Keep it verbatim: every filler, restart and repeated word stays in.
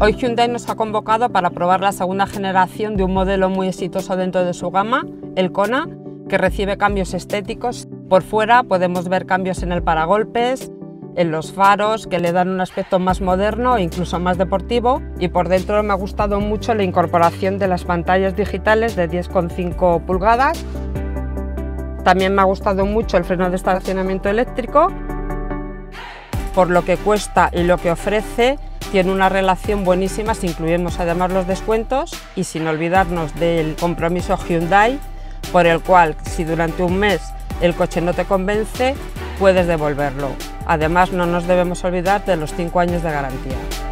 Hoy Hyundai nos ha convocado para probar la segunda generación de un modelo muy exitoso dentro de su gama, el Kona, que recibe cambios estéticos. Por fuera podemos ver cambios en el paragolpes, en los faros, que le dan un aspecto más moderno e incluso más deportivo, y por dentro me ha gustado mucho la incorporación de las pantallas digitales de diez coma cinco pulgadas. También me ha gustado mucho el freno de estacionamiento eléctrico. Por lo que cuesta y lo que ofrece, tiene una relación buenísima si incluimos además los descuentos, y sin olvidarnos del compromiso Hyundai, por el cual, si durante un mes el coche no te convence, puedes devolverlo. Además, no nos debemos olvidar de los cinco años de garantía.